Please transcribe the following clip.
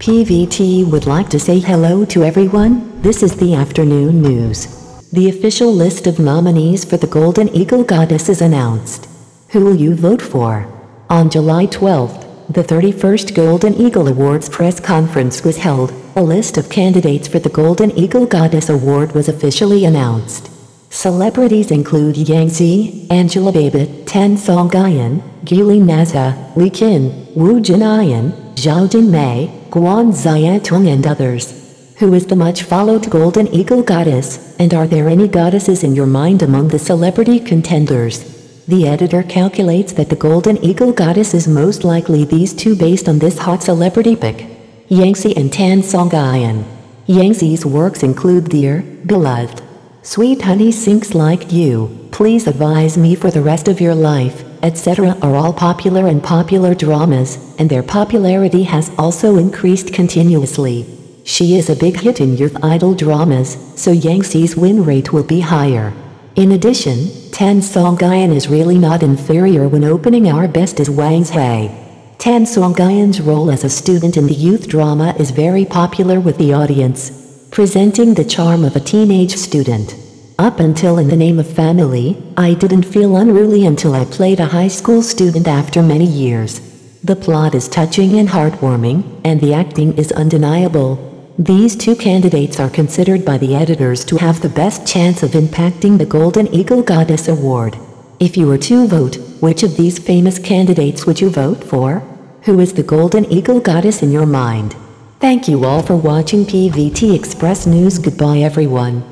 PVT would like to say hello to everyone. This is the afternoon news. The official list of nominees for the Golden Eagle Goddess is announced. Who will you vote for? On July 12th, the 31st Golden Eagle Awards press conference was held. A list of candidates for the Golden Eagle Goddess Award was officially announced. Celebrities include Yang Zi, Angelababy, Tan Songyun, Guli Nazha, Li Qin, Wu Jinyan, Zhao Jinmai, Guan Xiaotong and others. Who is the much-followed Golden Eagle Goddess, and are there any goddesses in your mind among the celebrity contenders? The editor calculates that the Golden Eagle Goddess is most likely these two based on this hot celebrity pick: Yang Zi and Tan Songyun. Yang Zi's works include Dear, Beloved, Sweet Honey Sinks Like Dew, Please Advise Me for the Rest of Your Life, etc. are all popular and popular dramas, and their popularity has also increased continuously. She is a big hit in youth idol dramas, so Yang Zi's win rate will be higher. In addition, Tan Songyun is really not inferior when opening Our Best as Wang Zhai. Tan Songyun's role as a student in the youth drama is very popular with the audience, presenting the charm of a teenage student. Up until In the Name of Family, I didn't feel unruly until I played a high school student after many years. The plot is touching and heartwarming, and the acting is undeniable. These two candidates are considered by the editors to have the best chance of impacting the Golden Eagle Goddess Award. If you were to vote, which of these famous candidates would you vote for? Who is the Golden Eagle Goddess in your mind? Thank you all for watching PVT Express News. Goodbye everyone.